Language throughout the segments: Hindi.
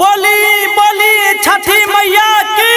बोली बोली छठी मैया की।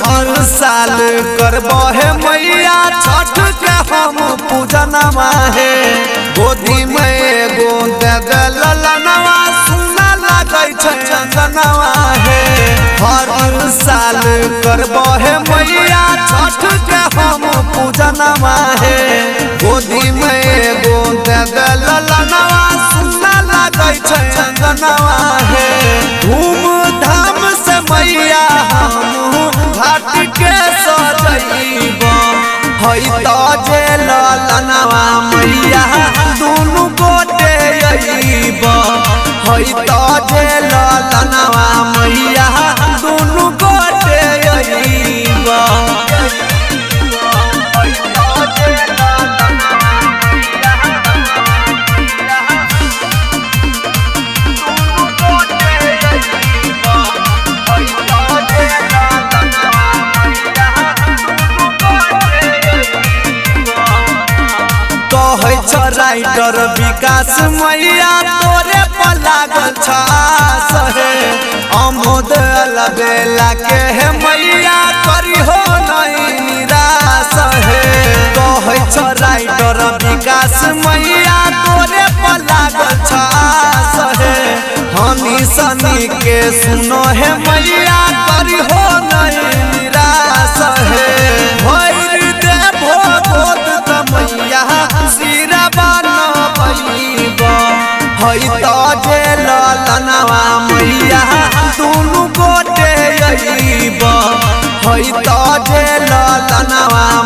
हर साल करबो है मैया छठ के हम पूजनवा है। गोदी में एगो दगल ललनवा सुना लागै छछनवा है। हर साल करबो है मैया छठ के हम पूजनवा है। गोदी में एगो दगल ललनवा सुना लागै छछनवा है। धूम धाम से मैया हई तो जे ललनवा मैया दोनों गोटे अइब। हई तो जे ललनवा मैया दोनों गोटे अइब। राइटर विकास मैया तोरे पर लागल छास है। अमोद अलबेला के है मैया करिहो नहीं निराश है। कहै छ राइटर विकास मैया तोरे पर लागल छास है। हनी सनी के सुनो है मैया करिहो नहीं निराश है। भैर देव भोग त मैया हई तो जे ललनवा मैया दोनों गोटे अइब। हई तो जे ललनवा